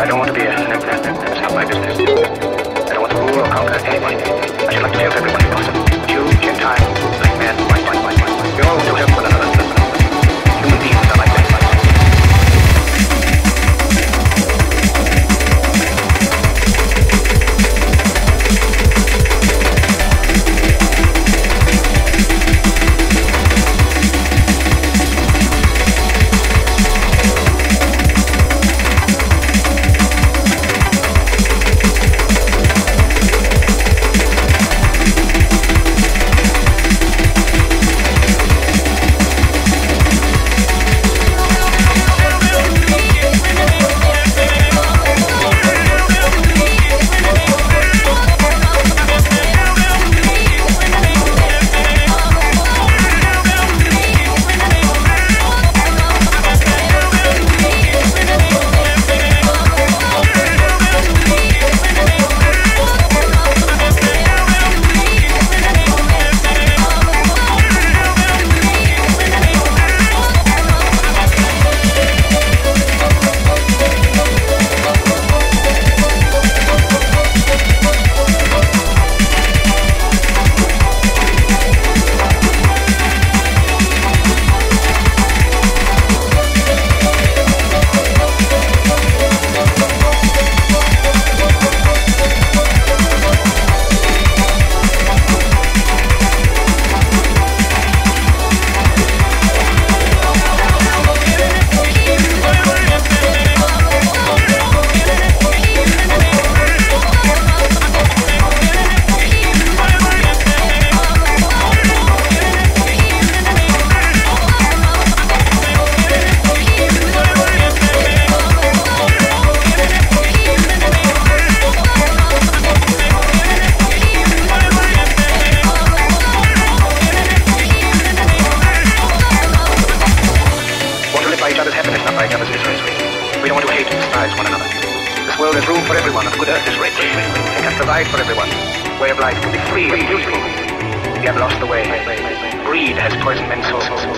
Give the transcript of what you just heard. I don't want to be that's not my business. I don't want to rule or conquer anyone. I should like to help everyone if possible. Jew, Gentile, black man, white. We all do help one another. Human beings are like that. Greed has poisoned men's souls.